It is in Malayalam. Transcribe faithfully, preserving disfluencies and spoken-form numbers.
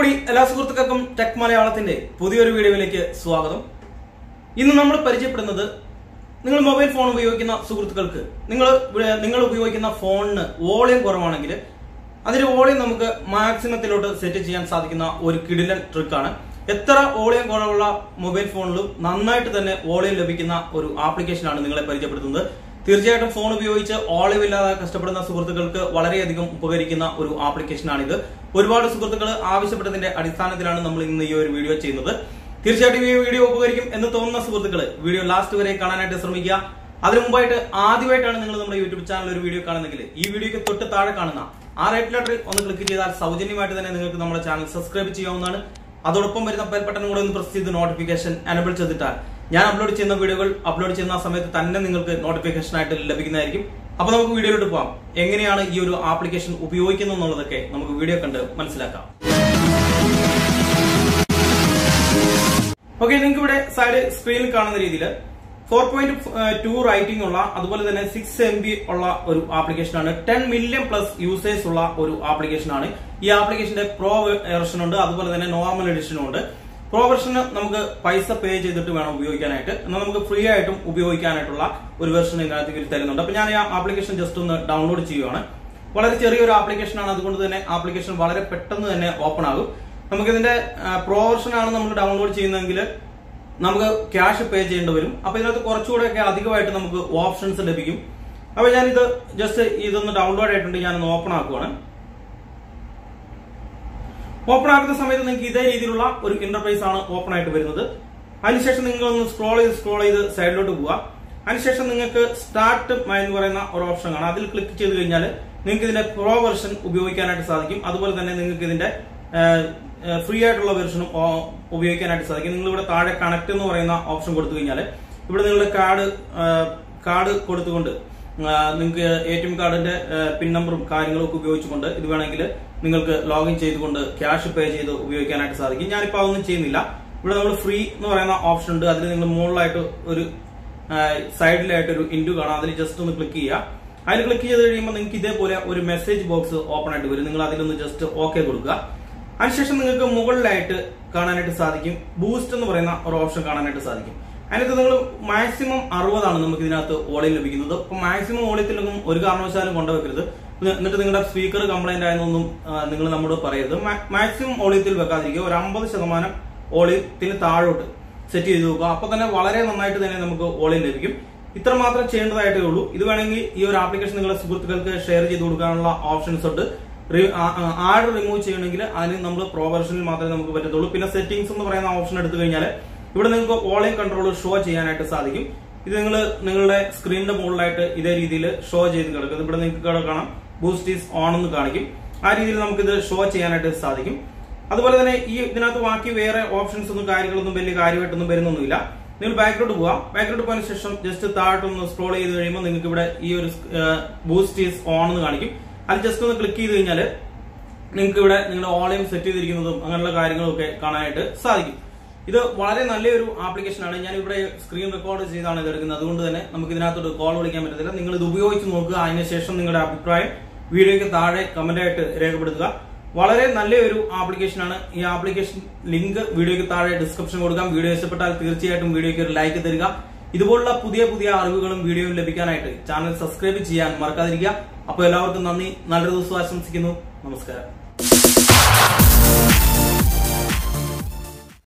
കൂടി എല്ലാ സുഹൃത്തുക്കൾക്കും ടെക് മലയാളത്തിന്റെ പുതിയൊരു വീഡിയോയിലേക്ക് സ്വാഗതം. ഇന്ന് നമ്മൾ പരിചയപ്പെടുന്നത് നിങ്ങൾ മൊബൈൽ ഫോൺ ഉപയോഗിക്കുന്ന സുഹൃത്തുക്കൾക്ക് നിങ്ങൾ നിങ്ങൾ ഉപയോഗിക്കുന്ന ഫോണിന് വോളിയം കുറവാണെങ്കിൽ അതിന്റെ വോളിയം നമുക്ക് മാക്സിമത്തിലോട്ട് സെറ്റ് ചെയ്യാൻ സാധിക്കുന്ന ഒരു കിടിലൻ ട്രിക്കാണ്. എത്ര വോളിയം കുറവുള്ള മൊബൈൽ ഫോണിലും നന്നായിട്ട് തന്നെ വോളിയം ലഭിക്കുന്ന ഒരു ആപ്ലിക്കേഷനാണ് നിങ്ങളെ പരിചയപ്പെടുത്തുന്നത്. തീർച്ചയായിട്ടും ഫോൺ ഉപയോഗിച്ച് ഓളിയം ഇല്ലാതെ കഷ്ടപ്പെടുന്ന സുഹൃത്തുക്കൾക്ക് വളരെയധികം ഉപകരിക്കുന്ന ഒരു ആപ്ലിക്കേഷനാണിത്. ഒരുപാട് സുഹൃത്തുക്കൾ ആവശ്യപ്പെട്ടതിന്റെ അടിസ്ഥാനത്തിലാണ് നമ്മൾ ഇന്ന് ഈ ഒരു വീഡിയോ ചെയ്യുന്നത്. തീർച്ചയായിട്ടും ഈ വീഡിയോ ഉപകരിക്കും എന്ന് തോന്നുന്ന സുഹൃത്തുക്കൾ വീഡിയോ ലാസ്റ്റ് വരെ കാണാനായിട്ട് ശ്രമിക്കുക. അതിനു മുമ്പായിട്ട് ആദ്യമായിട്ടാണ് നിങ്ങൾ നമ്മുടെ യൂട്യൂബ് ചാനൽ ഒരു വീഡിയോ കാണുന്നെങ്കിൽ ഈ വീഡിയോക്ക് തൊട്ട് താഴെ കാണുന്ന ആ റൈറ്റ് ലെറ്ററിൽ ഒന്ന് ക്ലിക്ക് ചെയ്താൽ സൗജന്യമായിട്ട് തന്നെ നിങ്ങൾക്ക് നമ്മുടെ ചാനൽ സബ്സ്ക്രൈബ് ചെയ്യാവുന്നതാണ്. അതോടൊപ്പം വരുന്ന ബെൽ ബട്ടൺ കൂടെ ഒന്ന് പ്രസ് ചെയ്ത് നോട്ടിഫിക്കേഷൻ എനേബിൾ ചെയ്തിട്ടാൽ ഞാൻ അപ്ലോഡ് ചെയ്യുന്ന വീഡിയോകൾ അപ്ലോഡ് ചെയ്യുന്ന സമയത്ത് തന്നെ നിങ്ങൾക്ക് നോട്ടിഫിക്കേഷൻ ആയിട്ട് ലഭിക്കുന്നതായിരിക്കും. അപ്പൊ നമുക്ക് വീഡിയോയിലോട്ട് പോകാം. എങ്ങനെയാണ് ഈ ഒരു ആപ്ലിക്കേഷൻ ഉപയോഗിക്കുന്നത് എന്നുള്ളതൊക്കെ നമുക്ക് വീഡിയോ കണ്ട് മനസ്സിലാക്കാം. ഓക്കെ, നിങ്ങൾക്ക് ഇവിടെ സൈഡ് സ്ക്രീനിൽ കാണുന്ന രീതിയിൽ ഫോർ പോയിന്റ് ടു റൈറ്റിംഗ് ഉള്ള അതുപോലെ തന്നെ സിക്സ് എം ബി ഉള്ള ഒരു ആപ്ലിക്കേഷനാണ്. ടെൻ മില്യൺ പ്ലസ് യൂസേഴ്സ് ഉള്ള ഒരു ആപ്ലിക്കേഷനാണ്. ഈ ആപ്ലിക്കേഷന്റെ പ്രോ വെർഷൻ ഉണ്ട്, അതുപോലെ തന്നെ നോർമൽ എഡിഷനും ഉണ്ട്. പ്രോ വെർഷന് നമുക്ക് പൈസ പേ ചെയ്തിട്ട് വേണം ഉപയോഗിക്കാനായിട്ട്, എന്നാൽ നമുക്ക് ഫ്രീ ആയിട്ടും ഉപയോഗിക്കാനായിട്ടുള്ള ഒരു വെർഷൻ ഇതിനകത്ത് തരുന്നുണ്ട്. അപ്പൊ ഞാൻ ഈ ആപ്ലിക്കേഷൻ ജസ്റ്റ് ഒന്ന് ഡൗൺലോഡ് ചെയ്യുകയാണ്. വളരെ ചെറിയൊരു ആപ്ലിക്കേഷനാണ്, അതുകൊണ്ട് തന്നെ ആപ്ലിക്കേഷൻ വളരെ പെട്ടെന്ന് തന്നെ ഓപ്പൺ ആകും. നമുക്കിതിന്റെ പ്രോ വെർഷനാണ് നമ്മൾ ഡൗൺലോഡ് ചെയ്യുന്നതെങ്കിൽ നമുക്ക് ക്യാഷ് പേ ചെയ്യേണ്ടി വരും. അപ്പൊ ഇതിനകത്ത് കുറച്ചുകൂടെയൊക്കെ അധികമായിട്ട് നമുക്ക് ഓപ്ഷൻസ് ലഭിക്കും. അപ്പൊ ഞാനിത് ജസ്റ്റ് ഇതൊന്ന് ഡൗൺലോഡ് ആയിട്ടുണ്ട്, ഞാനൊന്ന് ഓപ്പൺ ആക്കുവാണ്. ഓപ്പൺ ആക്കുന്ന സമയത്ത് നിങ്ങൾക്ക് ഇതേ രീതിയിലുള്ള ഒരു ഇന്റർഫേസ് ആണ് ഓപ്പൺ ആയിട്ട് വരുന്നത്. അതിനുശേഷം നിങ്ങൾ ഒന്ന് സ്ക്രോൾ ചെയ്ത് സ്ക്രോൾ ചെയ്ത് സൈഡിലോട്ട് പോവുക. അതിനുശേഷം നിങ്ങൾക്ക് സ്റ്റാർട്ട് എന്ന് പറയുന്ന ഒരു ഓപ്ഷൻ ആണ്, അതിൽ ക്ലിക്ക് ചെയ്ത് കഴിഞ്ഞാൽ നിങ്ങൾക്ക് ഇതിന്റെ പ്രോ വെർഷൻ ഉപയോഗിക്കാനായിട്ട് സാധിക്കും. അതുപോലെ തന്നെ നിങ്ങൾക്ക് ഇതിന്റെ ഫ്രീ ആയിട്ടുള്ള വെർഷനും ഉപയോഗിക്കാനായിട്ട് സാധിക്കും. നിങ്ങൾ ഇവിടെ താഴെ കണക്ട് എന്ന് പറയുന്ന ഓപ്ഷൻ കൊടുത്തു കഴിഞ്ഞാൽ ഇവിടെ നിങ്ങളുടെ കാർഡ് കാർഡ് കൊടുത്തുകൊണ്ട് നിങ്ങൾക്ക് എ ടി എം കാർഡിന്റെ പിൻ നമ്പറും കാര്യങ്ങളൊക്കെ ഉപയോഗിച്ചുകൊണ്ട് ഇത് വേണമെങ്കിൽ നിങ്ങൾക്ക് ലോഗിൻ ചെയ്തുകൊണ്ട് ക്യാഷ് പേ ചെയ്ത് ഉപയോഗിക്കാനായിട്ട് സാധിക്കും. ഞാനിപ്പോൾ അതൊന്നും ചെയ്യുന്നില്ല. ഇവിടെ നമ്മൾ ഫ്രീ എന്ന് പറയുന്ന ഓപ്ഷൻ ഉണ്ട്, അതിൽ നിങ്ങൾ മുകളിലായിട്ട് ഒരു സൈഡിലായിട്ട് ഒരു ഇൻഡു കാണാം, അതിൽ ജസ്റ്റ് ഒന്ന് ക്ലിക്ക് ചെയ്യുക. അതിൽ ക്ലിക്ക് ചെയ്ത് കഴിയുമ്പോൾ നിങ്ങൾക്ക് ഇതേപോലെ ഒരു മെസ്സേജ് ബോക്സ് ഓപ്പൺ ആയിട്ട് വരും. നിങ്ങൾ അതിലൊന്ന് ജസ്റ്റ് ഓക്കെ കൊടുക്കുക. അതിനുശേഷം നിങ്ങൾക്ക് മുകളിലായിട്ട് കാണാനായിട്ട് സാധിക്കും ബൂസ്റ്റ് എന്ന് പറയുന്ന ഒരു ഓപ്ഷൻ കാണാനായിട്ട് സാധിക്കും. അതിനകത്ത് നിങ്ങൾ മാക്സിമം അറുപതാണ് നമുക്ക് ഇതിനകത്ത് ഓളിയം ലഭിക്കുന്നത്. അപ്പൊ മാക്സിമം ഓളിയത്തിലൊന്നും ഒരു കാരണവശാലും കൊണ്ടുവെക്കരുത്. എന്നിട്ട് നിങ്ങളുടെ സ്പീക്കർ കംപ്ലൈന്റ് ആയെന്നൊന്നും നിങ്ങൾ നമ്മോട് പറയരുത്. മാക്സിമം ഓളിയത്തിൽ വെക്കാതിരിക്കുക. ഒരു അമ്പത് ശതമാനം ഓളിയത്തിന് താഴോട്ട് സെറ്റ് ചെയ്ത് നോക്കുക. അപ്പൊ തന്നെ വളരെ നന്നായിട്ട് തന്നെ നമുക്ക് ഓളിയം ലഭിക്കും. ഇത്ര മാത്രം ചെയ്യേണ്ടതായിട്ടേ ഉള്ളൂ. ഇത് വേണമെങ്കിൽ ഈ ഒരു ആപ്ലിക്കേഷൻ നിങ്ങളുടെ സുഹൃത്തുക്കൾക്ക് ഷെയർ ചെയ്ത് കൊടുക്കാനുള്ള ഓപ്ഷൻസ് ഉണ്ട്. ആഡ് റിമൂവ് ചെയ്യണമെങ്കിൽ അതിന് നമ്മൾ പ്രോ വെർഷനിൽ മാത്രമേ നമുക്ക് പറ്റത്തുള്ളൂ. പിന്നെ സെറ്റിംഗ്സ് എന്ന് പറയുന്ന ഓപ്ഷൻ എടുത്തു കഴിഞ്ഞാൽ ഇവിടെ നിങ്ങൾക്ക് വോളിയം കൺട്രോൾ ഷോ ചെയ്യാനായിട്ട് സാധിക്കും. ഇത് നിങ്ങൾ നിങ്ങളുടെ സ്ക്രീനിന്റെ മുകളിലായിട്ട് ഇതേ രീതിയിൽ ഷോ ചെയ്ത് കിടക്കും. ഇവിടെ നിങ്ങൾക്ക് ഇവിടെ കാണാം ബൂസ്റ്റ് ഈസ് ഓൺ എന്ന് കാണിക്കും. ആ രീതിയിൽ നമുക്ക് ഇത് ഷോ ചെയ്യാനായിട്ട് സാധിക്കും. അതുപോലെ തന്നെ ഈ ഇതിനകത്ത് ബാക്കി വേറെ ഓപ്ഷൻസ് ഒന്നും കാര്യങ്ങളൊന്നും വലിയ കാര്യമായിട്ടൊന്നും വരുന്നൊന്നുമില്ല. നിങ്ങൾ ബാക്കിലോട്ട് പോവാം. ബാക്കിലോട്ട് പോയതിനു ശേഷം ജസ്റ്റ് താഴോട്ടൊന്ന് സ്ക്രോൾ ചെയ്ത് കഴിയുമ്പോൾ നിങ്ങൾക്ക് ഇവിടെ ഈ ഒരു ബൂസ്റ്റ് ഈസ് ഓൺ എന്ന് കാണിക്കും. അത് ജസ്റ്റ് ഒന്ന് ക്ലിക്ക് ചെയ്ത് കഴിഞ്ഞാൽ നിങ്ങൾക്ക് ഇവിടെ നിങ്ങളുടെ ഓളിയം സെറ്റ് ചെയ്തിരിക്കുന്നതും അങ്ങനെയുള്ള കാര്യങ്ങളൊക്കെ കാണാനായിട്ട് സാധിക്കും. ഇത് വളരെ നല്ലൊരു ആപ്ലിക്കേഷനാണ്. ഞാൻ ഇവിടെ സ്ക്രീൻ റെക്കോർഡ് ചെയ്താണ് ഇത് എടുക്കുന്നത്, അതുകൊണ്ട് തന്നെ നമുക്ക് ഇതിനകത്തോട്ട് കോൾ വിളിക്കാൻ പറ്റത്തില്ല. നിങ്ങൾ ഇത് ഉപയോഗിച്ച് നോക്കുക. അതിനുശേഷം നിങ്ങളുടെ അഭിപ്രായം വീഡിയോയ്ക്ക് താഴെ കമന്റ് ആയിട്ട് രേഖപ്പെടുത്തുക. വളരെ നല്ലൊരു ആപ്ലിക്കേഷനാണ്. ഈ ആപ്ലിക്കേഷൻ ലിങ്ക് വീഡിയോയ്ക്ക് താഴെ ഡിസ്ക്രിപ്ഷൻ കൊടുക്കാം. വീഡിയോ ഇഷ്ടപ്പെട്ടാൽ തീർച്ചയായിട്ടും വീഡിയോയ്ക്ക് ഒരു ലൈക്ക് തരിക. ഇതുപോലുള്ള പുതിയ പുതിയ അറിവുകളും വീഡിയോയും ലഭിക്കാനായിട്ട് ചാനൽ സബ്സ്ക്രൈബ് ചെയ്യാൻ മറക്കാതിരിക്കുക. അപ്പോൾ എല്ലാവർക്കും നന്ദി. നല്ലൊരു ദിവസം ആശംസിക്കുന്നു. നമസ്കാരം.